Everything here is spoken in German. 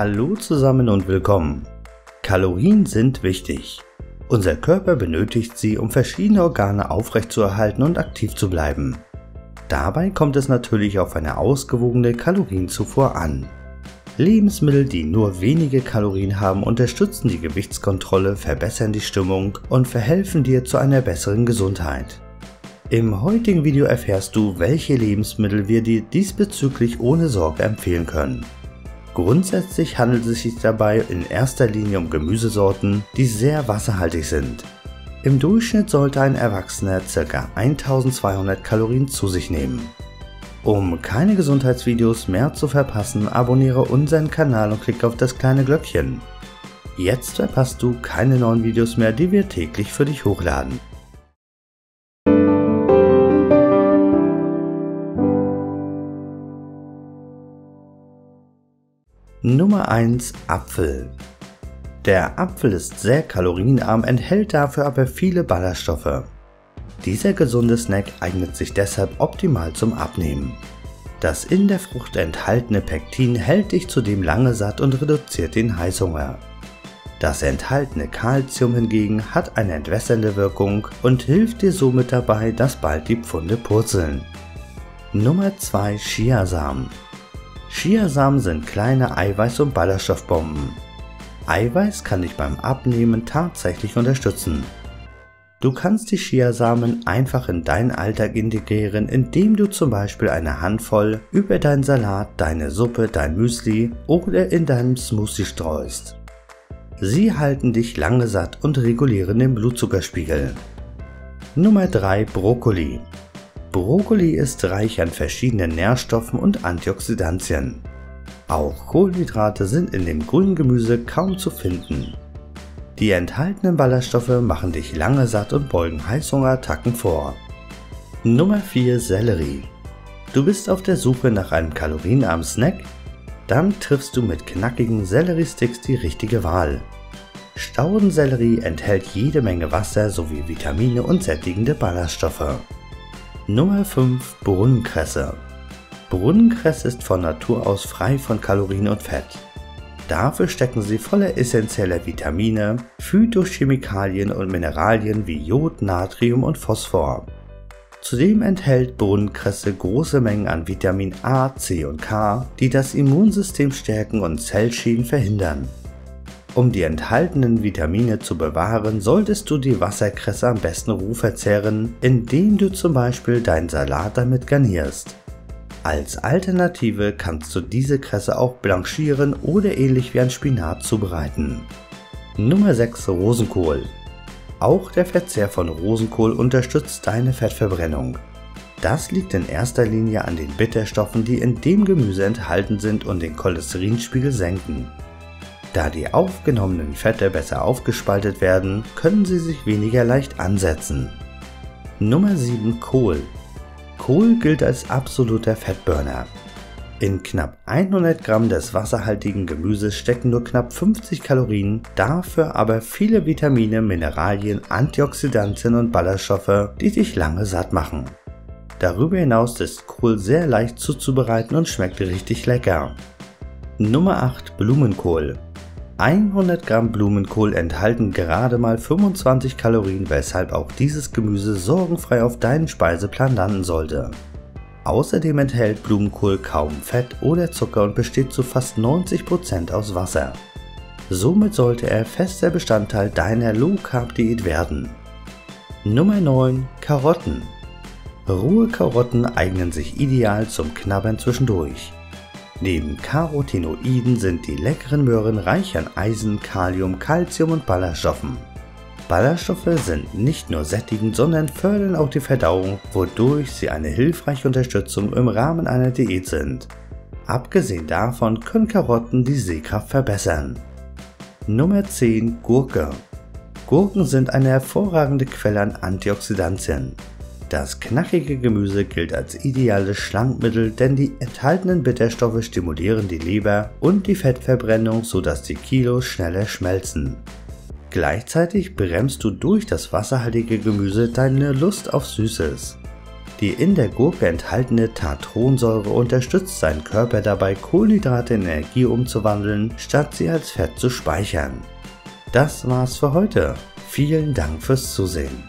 Hallo zusammen und willkommen. Kalorien sind wichtig. Unser Körper benötigt sie, um verschiedene Organe aufrechtzuerhalten und aktiv zu bleiben. Dabei kommt es natürlich auf eine ausgewogene Kalorienzufuhr an. Lebensmittel, die nur wenige Kalorien haben, unterstützen die Gewichtskontrolle, verbessern die Stimmung und verhelfen dir zu einer besseren Gesundheit. Im heutigen Video erfährst du, welche Lebensmittel wir dir diesbezüglich ohne Sorge empfehlen können. Grundsätzlich handelt es sich dabei in erster Linie um Gemüsesorten, die sehr wasserhaltig sind. Im Durchschnitt sollte ein Erwachsener ca. 1200 Kalorien zu sich nehmen. Um keine Gesundheitsvideos mehr zu verpassen, abonniere unseren Kanal und klicke auf das kleine Glöckchen. Jetzt verpasst du keine neuen Videos mehr, die wir täglich für dich hochladen. Nummer 1 – Apfel. Der Apfel ist sehr kalorienarm, enthält dafür aber viele Ballaststoffe. Dieser gesunde Snack eignet sich deshalb optimal zum Abnehmen. Das in der Frucht enthaltene Pektin hält dich zudem lange satt und reduziert den Heißhunger. Das enthaltene Kalzium hingegen hat eine entwässernde Wirkung und hilft dir somit dabei, dass bald die Pfunde purzeln. Nummer 2 – Chiasamen. Chiasamen sind kleine Eiweiß- und Ballaststoffbomben. Eiweiß kann dich beim Abnehmen tatsächlich unterstützen. Du kannst die Chiasamen einfach in deinen Alltag integrieren, indem du zum Beispiel eine Handvoll über deinen Salat, deine Suppe, dein Müsli oder in deinem Smoothie streust. Sie halten dich lange satt und regulieren den Blutzuckerspiegel. Nummer 3 – Brokkoli. Brokkoli ist reich an verschiedenen Nährstoffen und Antioxidantien. Auch Kohlenhydrate sind in dem grünen Gemüse kaum zu finden. Die enthaltenen Ballaststoffe machen dich lange satt und beugen Heißhungerattacken vor. Nummer 4 – Sellerie. Du bist auf der Suche nach einem kalorienarmen Snack? Dann triffst du mit knackigen Selleriesticks die richtige Wahl. Staudensellerie enthält jede Menge Wasser sowie Vitamine und sättigende Ballaststoffe. Nummer 5 – Brunnenkresse. Brunnenkresse ist von Natur aus frei von Kalorien und Fett. Dafür stecken sie voller essentieller Vitamine, Phytochemikalien und Mineralien wie Jod, Natrium und Phosphor. Zudem enthält Brunnenkresse große Mengen an Vitamin A, C und K, die das Immunsystem stärken und Zellschäden verhindern. Um die enthaltenen Vitamine zu bewahren, solltest du die Wasserkresse am besten roh verzehren, indem du zum Beispiel deinen Salat damit garnierst. Als Alternative kannst du diese Kresse auch blanchieren oder ähnlich wie ein Spinat zubereiten. Nummer 6 – Rosenkohl. Auch der Verzehr von Rosenkohl unterstützt deine Fettverbrennung. Das liegt in erster Linie an den Bitterstoffen, die in dem Gemüse enthalten sind und den Cholesterinspiegel senken. Da die aufgenommenen Fette besser aufgespaltet werden, können sie sich weniger leicht ansetzen. Nummer 7 – Kohl. Kohl gilt als absoluter Fettburner. In knapp 100 Gramm des wasserhaltigen Gemüses stecken nur knapp 50 Kalorien, dafür aber viele Vitamine, Mineralien, Antioxidantien und Ballaststoffe, die dich lange satt machen. Darüber hinaus ist Kohl sehr leicht zuzubereiten und schmeckt richtig lecker. Nummer 8 – Blumenkohl. 100 Gramm Blumenkohl enthalten gerade mal 25 Kalorien, weshalb auch dieses Gemüse sorgenfrei auf deinen Speiseplan landen sollte. Außerdem enthält Blumenkohl kaum Fett oder Zucker und besteht zu fast 90% aus Wasser. Somit sollte er fester Bestandteil deiner Low-Carb-Diät werden. Nummer 9 – Karotten. Rohe Karotten eignen sich ideal zum Knabbern zwischendurch. Neben Karotinoiden sind die leckeren Möhren reich an Eisen, Kalium, Kalzium und Ballaststoffen. Ballaststoffe sind nicht nur sättigend, sondern fördern auch die Verdauung, wodurch sie eine hilfreiche Unterstützung im Rahmen einer Diät sind. Abgesehen davon können Karotten die Sehkraft verbessern. Nummer 10 – Gurke. Gurken sind eine hervorragende Quelle an Antioxidantien. Das knackige Gemüse gilt als ideales Schlankmittel, denn die enthaltenen Bitterstoffe stimulieren die Leber und die Fettverbrennung, sodass die Kilos schneller schmelzen. Gleichzeitig bremst du durch das wasserhaltige Gemüse deine Lust auf Süßes. Die in der Gurke enthaltene Tartronsäure unterstützt seinen Körper dabei, Kohlenhydrate in Energie umzuwandeln, statt sie als Fett zu speichern. Das war's für heute. Vielen Dank fürs Zusehen.